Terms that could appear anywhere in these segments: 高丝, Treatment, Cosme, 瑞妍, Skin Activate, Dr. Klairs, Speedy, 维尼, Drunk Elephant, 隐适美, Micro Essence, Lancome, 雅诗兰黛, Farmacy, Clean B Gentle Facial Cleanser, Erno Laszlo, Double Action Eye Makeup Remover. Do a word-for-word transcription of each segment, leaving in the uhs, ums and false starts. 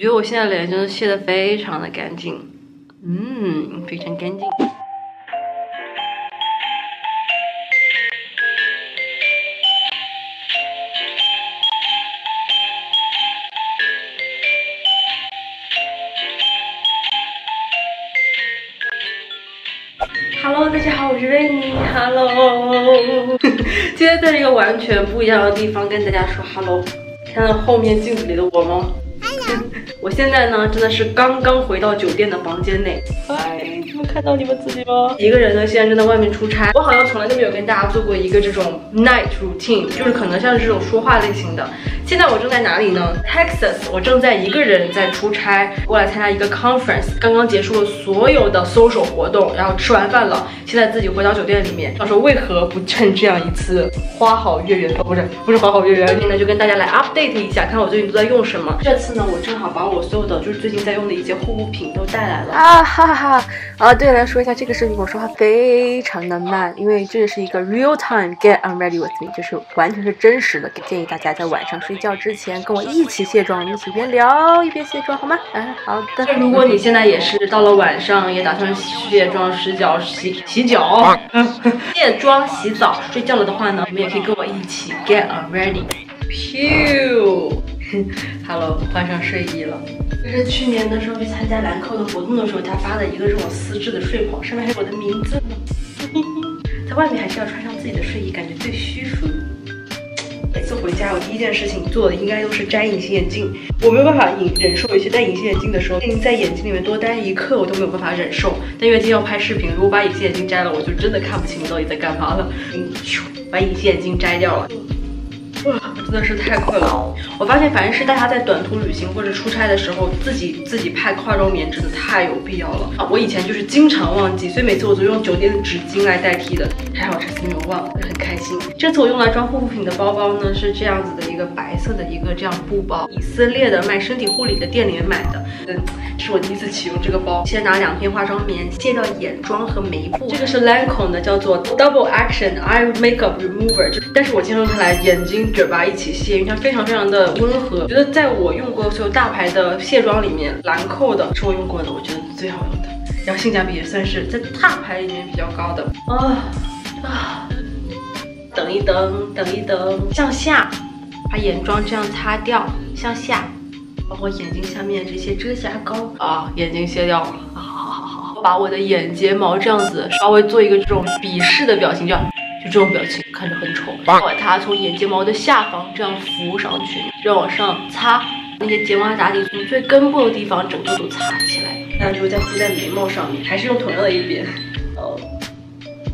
觉得我现在脸真的卸得非常的干净，嗯，非常干净。Hello， 大家好，我是维尼。Hello， 今天在一个完全不一样的地方跟大家说 Hello， 看到后面镜子里的我吗？ 我现在呢，真的是刚刚回到酒店的房间内。哎，你们看到你们自己吗？一个人呢，现在正在外面出差。我好像从来都没有跟大家做过一个这种 night routine， 就是可能像是这种说话类型的。现在我正在哪里呢 ？Texas， 我正在一个人在出差，过来参加一个 conference。刚刚结束了所有的 social 活动，然后吃完饭了，现在自己回到酒店里面。想说为何不趁这样一次花好月圆？哦，不是，不是花好月圆，今天呢就跟大家来 update 一下，看我最近都在用什么。这次呢，我正好把 我所有的就是最近在用的一些护肤品都带来了啊，哈哈哈！啊，对，来说一下这个视频，我说话非常的慢，因为这是一个 real time get on ready with me， 就是完全是真实的。建议大家在晚上睡觉之前跟我一起卸妆，一起边聊一边卸妆，好吗？嗯、啊，好的。如果你现在也是到了晚上，也打算卸妆、洗脚、洗洗脚、卸妆、洗澡、睡觉了的话呢，你们也可以跟我一起 get on ready。Pew。 Hello， 换上睡衣了。这是去年的时候去参加兰蔻的活动的时候，他发的一个这种丝质的睡袍，上面还有我的名字呢。在外面还是要穿上自己的睡衣，感觉最虚舒。每次回家，我第一件事情做的应该都是摘隐形眼镜。我没有办法忍忍受有些戴隐形眼镜的时候，在眼睛里面多待一刻，我都没有办法忍受。但因为今天要拍视频，如果把隐形眼镜摘了，我就真的看不清到底在干嘛了。把隐形眼镜摘掉了。 哇，真的是太困了！我发现，凡是大家在短途旅行或者出差的时候，自己自己拍化妆棉真的太有必要了。我以前就是经常忘记，所以每次我都用酒店的纸巾来代替的。还好这次没有忘，很开心。这次我用来装护肤品的包包呢，是这样子的一个白色的一个这样布包，以色列的卖身体护理的店里面买的。嗯，是我第一次启用这个包。先拿两片化妆棉卸掉眼妆和眉部，这个是 Lancome 的，叫做 Double Action Eye Makeup Remover， 但是我经常用它来眼睛 嘴巴一起卸，因为它非常非常的温和。觉得在我用过所有大牌的卸妆里面，兰蔻的是我用过的，我觉得最好用的，然后性价比也算是在大牌里面比较高的。啊啊！等一等，等一等，向下，把眼妆这样擦掉，向下，包括眼睛下面这些遮瑕膏啊，眼睛卸掉了。好好好好，把我的眼睫毛这样子稍微做一个这种鄙视的表情，这样。 就这种表情看着很丑，把它从眼睫毛的下方这样扶上去，这样往上擦，那些睫毛打底从最根部的地方整个都擦起来，然后就再敷在眉毛上面，还是用同样的一边。哦，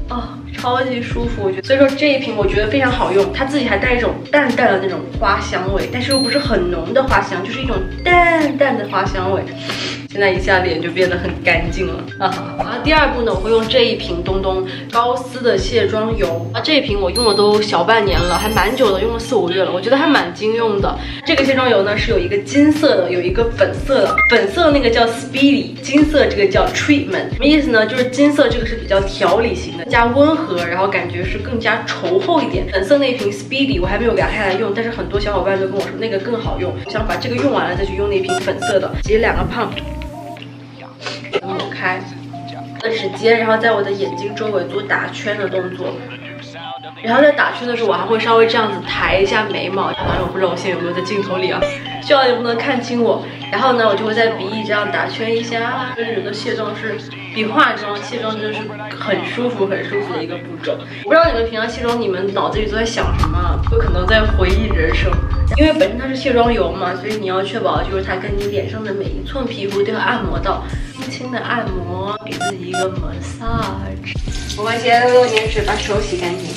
哦，超级舒服，我觉得。所以说这一瓶我觉得非常好用，它自己还带一种淡淡的那种花香味，但是又不是很浓的花香，就是一种淡淡的花香味。 现在一下脸就变得很干净了啊！然后第二步呢，我会用这一瓶东东高丝的卸妆油啊，这一瓶我用了都小半年了，还蛮久的，用了四五月了，我觉得还蛮经用的。这个卸妆油呢是有一个金色的，有一个粉色的，粉色那个叫 Speedy， 金色这个叫 Treatment。什么意思呢？就是金色这个是比较调理型的，更加温和，然后感觉是更加稠厚一点。粉色那一瓶 Speedy 我还没有拿下来用，但是很多小伙伴都跟我说那个更好用，我想把这个用完了再去用那瓶粉色的，挤两个pump。 抹开的时间，然后在我的眼睛周围做打圈的动作，然后在打圈的时候，我还会稍微这样子抬一下眉毛。当然，我不知道我现在有没有在镜头里啊，希望你们能看清我。然后呢，我就会在鼻翼这样打圈一下。就是觉得卸妆是比化妆、卸妆真的是很舒服、很舒服的一个步骤。不知道你们平常卸妆，你们脑子里都在想什么？有可能在回忆人生。 因为本身它是卸妆油嘛，所以你要确保就是它跟你脸上的每一寸皮肤都要按摩到，轻轻的按摩，给自己一个 massage。我们先用眼水把手洗干净。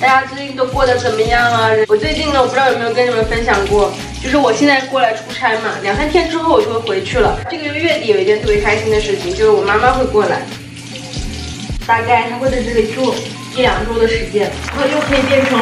大家最近都过得怎么样啊？我最近呢，我不知道有没有跟你们分享过，就是我现在过来出差嘛，两三天之后我就会回去了。这个月底有一件特别开心的事情，就是我妈妈会过来，大概她会在这里住一两周的时间，然后又可以变成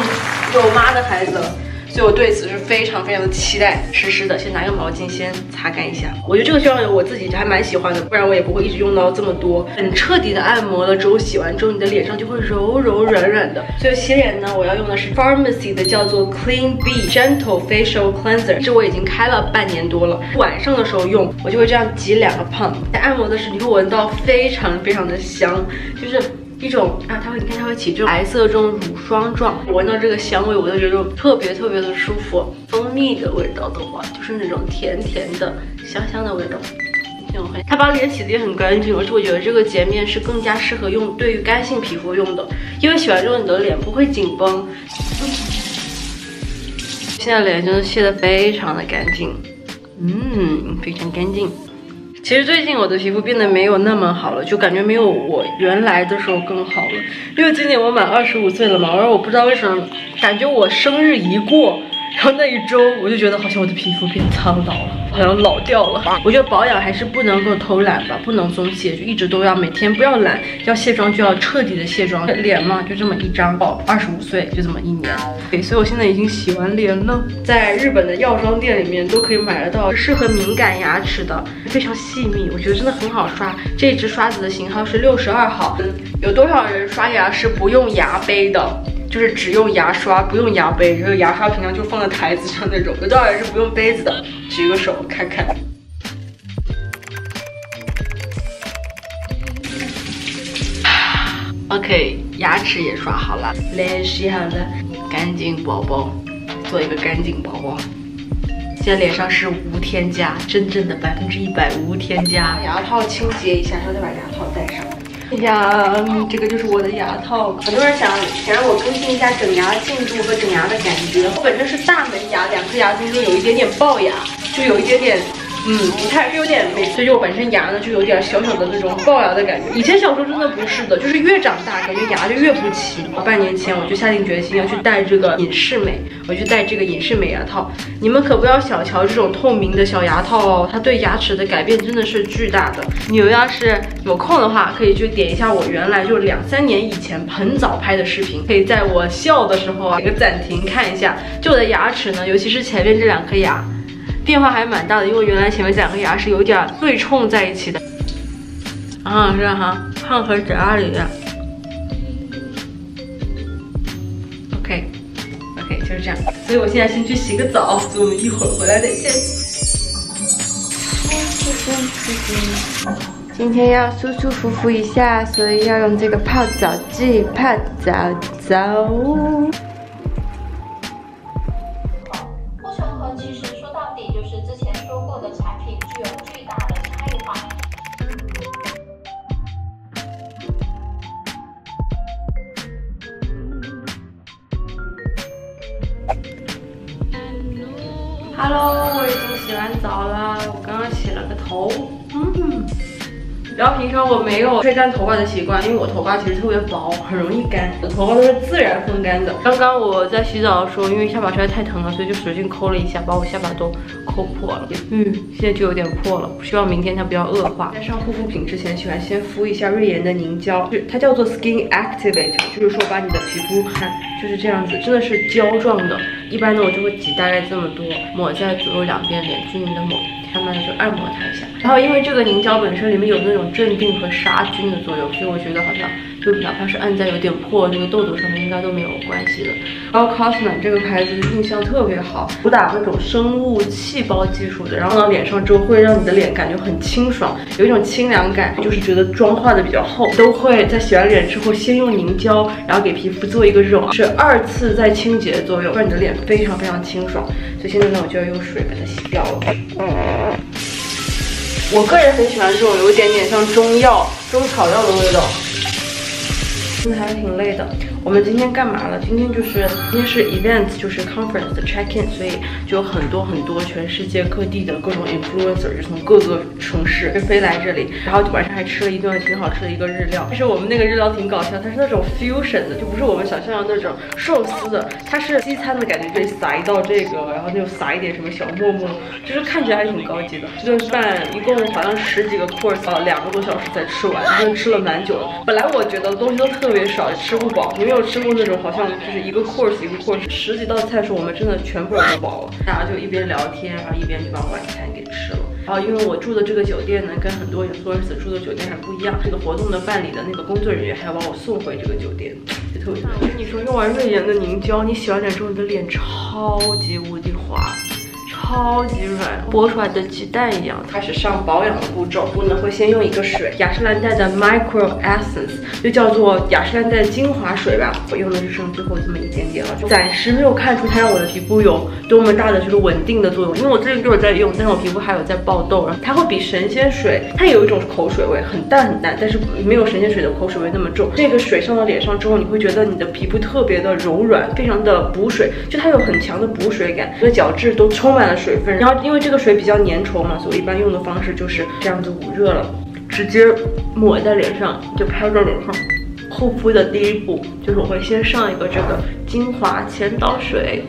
有妈的孩子了。所以我对此是非常非常的期待。湿湿的，先拿个毛巾先擦干一下。我觉得这个效果我自己还蛮喜欢的，不然我也不会一直用到这么多。很彻底的按摩了之后，洗完之后你的脸上就会柔柔软软的。所以洗脸呢，我要用的是 Farmacy 的叫做 Clean B Gentle Facial Cleanser， 这我已经开了半年多了。晚上的时候用，我就会这样挤两个pump。在按摩的时候，你会闻到非常非常的香，就是。一种啊，它会，你看它会起这种白色这种乳霜状，我闻到这个香味，我就觉得特别特别的舒服。蜂蜜的味道的话，就是那种甜甜的、香香的味道。它把脸洗的也很干净，而且我觉得这个洁面是更加适合用对于干性皮肤用的，因为洗完之后你的脸不会紧绷。现在脸真的卸的非常的干净，嗯，非常干净。其实最近我的皮肤变得没有那么好了，就感觉没有我原来的时候更好了。因为今年我满二十五岁了嘛，然后我不知道为什么，感觉我生日一过，然后那一周我就觉得好像我的皮肤变苍老了，好像老掉了。我觉得保养还是不能够偷懒吧，不能松懈，就一直都要每天不要懒，要卸妆就要彻底的卸妆。脸嘛，就这么一张，到二十五岁就这么一年。对，所以我现在已经洗完脸了，在日本的药妆店里面都可以买得到适合敏感牙齿的，非常细密，我觉得真的很好刷。这支刷子的型号是六十二号。有多少人刷牙是不用牙杯的？就是只用牙刷，不用牙杯，就是牙刷平常就放在台子上那种。有多少人是不用杯子的？举个手看看。OK， 牙齿也刷好了，脸洗好了，干净宝宝，做一个干净宝宝。现在脸上是无添加，真正的百分之一百无添加。牙套清洁一下，然后再把牙套戴上。哎呀，这个就是我的牙套。很多人想想让我更新一下整牙的进度和整牙的感觉。我本身是大门牙，两颗牙中间有一点点龅牙，就有一点点，嗯，你看是有点美，所以我本身牙呢就有点小小的那种龅牙的感觉。以前小时候真的不是的，就是越长大感觉牙就越不齐。半年前我就下定决心要去戴这个隐适美，我去戴这个隐适美牙套。你们可不要小瞧这种透明的小牙套哦，它对牙齿的改变真的是巨大的。你们要是有空的话，可以去点一下我原来就两三年以前很早拍的视频，可以在我笑的时候啊，给个暂停看一下。就我的牙齿呢，尤其是前面这两颗牙。变化还蛮大的，因为原来前面两个牙是有点对冲在一起的。啊，是哈，胖和嘴啊里。OK，OK，、okay, okay, 就是这样。所以我现在先去洗个澡，所以我们一会儿回来再见。今天要舒舒服服一下，所以要用这个泡澡剂泡澡澡。Hello， 我已经洗完澡了，我刚刚洗了个头，嗯。然后平常我没有吹干头发的习惯，因为我头发其实特别薄，很容易干，我头发都是自然风干的。刚刚我在洗澡的时候，因为下巴实在太疼了，所以就使劲抠了一下，把我下巴都抠破了。嗯，现在就有点破了，希望明天它不要恶化。在上护肤品之前，喜欢先敷一下瑞妍的凝胶，它叫做 Skin Activate， 就是说把你的皮肤看就是这样子，真的是胶状的。一般呢，我就会挤大概这么多，抹在左右两边脸，均匀的抹。慢慢的就按摩它一下，然后因为这个凝胶本身里面有那种镇定和杀菌的作用，所以我觉得好像就哪怕是按在有点破那个痘痘上面，应该都没有关系的。然后 Cosme 这个牌子印象特别好，主打那种生物细胞技术的，然后到脸上之后会让你的脸感觉很清爽，有一种清凉感，就是觉得妆化的比较厚，都会在洗完脸之后先用凝胶，然后给皮肤做一个揉，是二次再清洁的作用，让你的脸非常非常清爽。所以现在呢，我就要用水把它洗掉了。我个人很喜欢这种有一点点像中药、中草药的味道。真的还挺累的。我们今天干嘛了？今天就是今天是 event， 就是 conference 的 check in， 所以就有很多很多全全世界各地的各种 influencer， 就从各个城市飞来这里，然后晚上还吃了一顿挺好吃的一个日料。但是我们那个日料挺搞笑，它是那种 fusion 的，就不是我们想象的那种寿司的，它是西餐的感觉，这撒一道这个，然后就撒一点什么小沫沫，就是看起来还挺高级的。这顿饭一共好像十几个 course， 呃，两个多小时才吃完，真的吃了蛮久的。本来我觉得东西都特别少，吃不饱，没有吃过那种好像就是一个 course 一个 course， 十几道菜是我们真的全部吃饱了。大家就一边聊天，然后一边就把晚餐给吃了。然后因为我住的这个酒店呢，跟很多 influencer 住的酒店还不一样，这个活动的办理的那个工作人员还要把我送回这个酒店，就特别。我跟你说，用完瑞妍的凝胶，你洗完脸之后，你的脸超级无敌滑。超级软，剥出来的鸡蛋一样。开始上保养的步骤，我呢会先用一个水，雅诗兰黛的 Micro Essence， 就叫做雅诗兰黛精华水吧。我用的就剩最后这么一点点了，暂时没有看出它让我的皮肤有多么大的这个稳定的作用，因为我最近就是在用，但是我皮肤还有在爆痘。然后它会比神仙水，它有一种口水味，很淡很淡，但是没有神仙水的口水味那么重。这个水上到脸上之后，你会觉得你的皮肤特别的柔软，非常的补水，就它有很强的补水感，这个角质都充满了水分，然后因为这个水比较粘稠嘛，所以我一般用的方式就是这样子捂热了，直接抹在脸上，就拍到脸上。护肤的第一步就是我会先上一个这个精华前导水。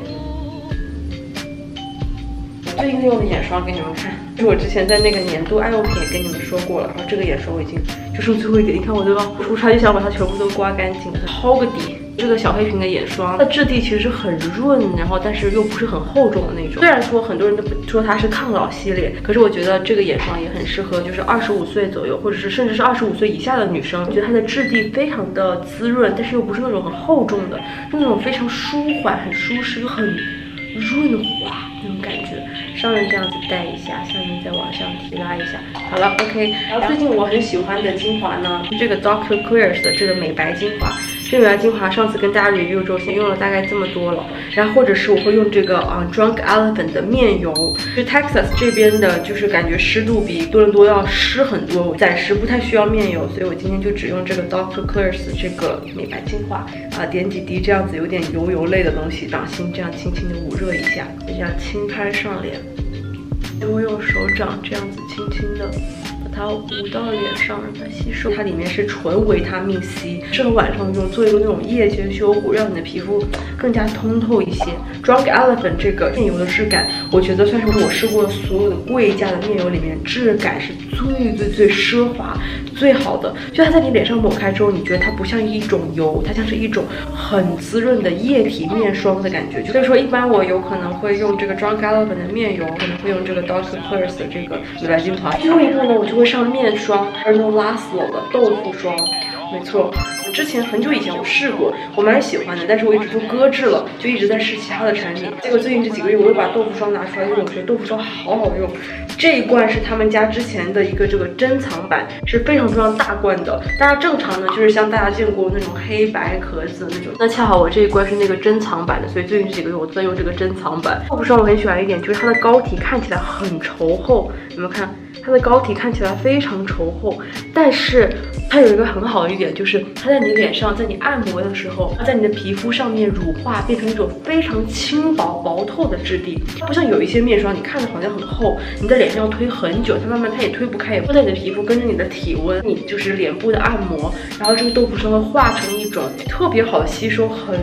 最近用的眼霜给你们看，就是我之前在那个年度爱用品也跟你们说过了，然后这个眼霜我已经就剩最后一点，你看我都要出差就想把它全部都刮干净，掏个底。这个小黑瓶的眼霜，它质地其实很润，然后但是又不是很厚重的那种。虽然说很多人都说它是抗老系列，可是我觉得这个眼霜也很适合，就是二十五岁左右，或者是甚至是二十五岁以下的女生。我觉得它的质地非常的滋润，但是又不是那种很厚重的，是那种非常舒缓、很舒适、又很润滑那种感觉。上面这样子带一下，下面再往上提拉一下，好了 ，OK。然后最近我很喜欢的精华呢，这个 doctor Klairs 的这个美白精华。这美白精华上次跟大家 review 之后，先用了大概这么多了，然后或者是我会用这个啊、uh, Drunk Elephant 的面油，就 Texas 这边的，就是感觉湿度比多伦多要湿很多，我暂时不太需要面油，所以我今天就只用这个 doctor Klairs 这个美白精华啊，点几滴这样子有点油油类的东西，掌心这样轻轻的捂热一下，就这样轻拍上脸，就会用手掌这样子轻轻的。它捂到脸上，让它吸收。它里面是纯维他命 C， 适合晚上用，做一个那种夜间修护，让你的皮肤更加通透一些。Drunk Elephant 这个面油的质感，我觉得算是我试过所有的贵价的面油里面，质感是最最最奢华、最好的。就它在你脸上抹开之后，你觉得它不像一种油，它像是一种很滋润的液体面霜的感觉。所以说，一般我有可能会用这个 Drunk Elephant 的面油，可能会用这个 doctor Klairs 的这个美白精华。最后一个呢，我就。会上面霜 ，Erno Laszlo 的豆腐霜，没错。之前很久以前我试过，我蛮喜欢的，但是我一直都搁置了，就一直在试其他的产品。结果最近这几个月，我又把豆腐霜拿出来用，我觉得豆腐霜好好用。这一罐是他们家之前的一个这个珍藏版，是非常非常大罐的。大家正常呢，就是像大家见过那种黑白壳子的那种。那恰好我这一罐是那个珍藏版的，所以最近这几个月我都在用这个珍藏版。豆腐霜我很喜欢一点，就是它的膏体看起来很稠厚，你们看。它的膏体看起来非常稠厚，但是它有一个很好的一点，就是它在你脸上，在你按摩的时候，它在你的皮肤上面乳化，变成一种非常轻薄薄透的质地。它不像有一些面霜，你看着好像很厚，你在脸上要推很久，它慢慢它也推不开，也不在你的皮肤，跟着你的体温，你就是脸部的按摩，然后这个豆腐霜会化成一种特别好吸收，很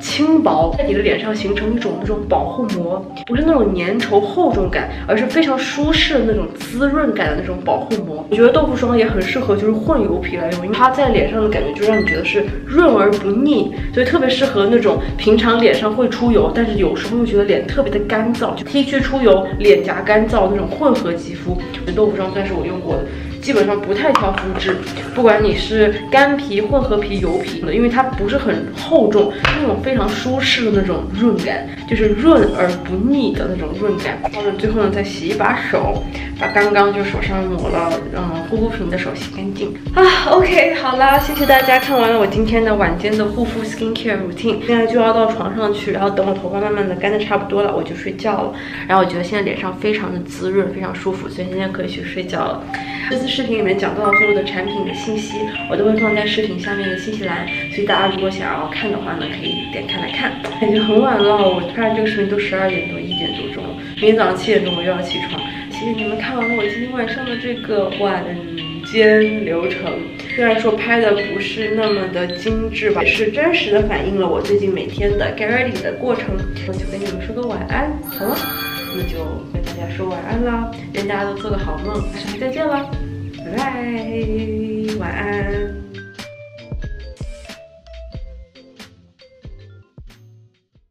轻薄，在你的脸上形成一种那种保护膜，不是那种粘稠厚重感，而是非常舒适的那种滋润。润感的那种保护膜，我觉得豆腐霜也很适合就是混油皮来用，因为它在脸上的感觉就让你觉得是润而不腻，所以特别适合那种平常脸上会出油，但是有时候又觉得脸特别的干燥，就 T 区出油、脸颊干燥那种混合肌肤，豆腐霜算是我用过的。基本上不太挑肤质，不管你是干皮、混合皮、油皮的，因为它不是很厚重，那种非常舒适的那种润感，就是润而不腻的那种润感。然后最后呢，再洗一把手，把刚刚就手上抹了嗯护肤品的手洗干净啊。OK， 好啦，谢谢大家看完了我今天的晚间的护肤 skincare routine， 现在就要到床上去，然后等我头发慢慢的干的差不多了，我就睡觉了。然后我觉得现在脸上非常的滋润，非常舒服，所以现在可以去睡觉了。这次视频里面讲到所有的产品的信息，我都会放在视频下面的信息栏，所以大家如果想要看的话呢，可以点开来看。感觉很晚了，我看这个视频都十二点多、一点多钟了，明天早上七点钟我又要起床。谢谢你们看完了我今天晚上的这个晚间流程，虽然说拍的不是那么的精致吧，也是真实的反映了我最近每天的 get ready 的过程。我就跟你们说个晚安，好了，那就跟大家说晚安啦，愿大家都做个好梦，晚上再见啦，拜拜，晚安。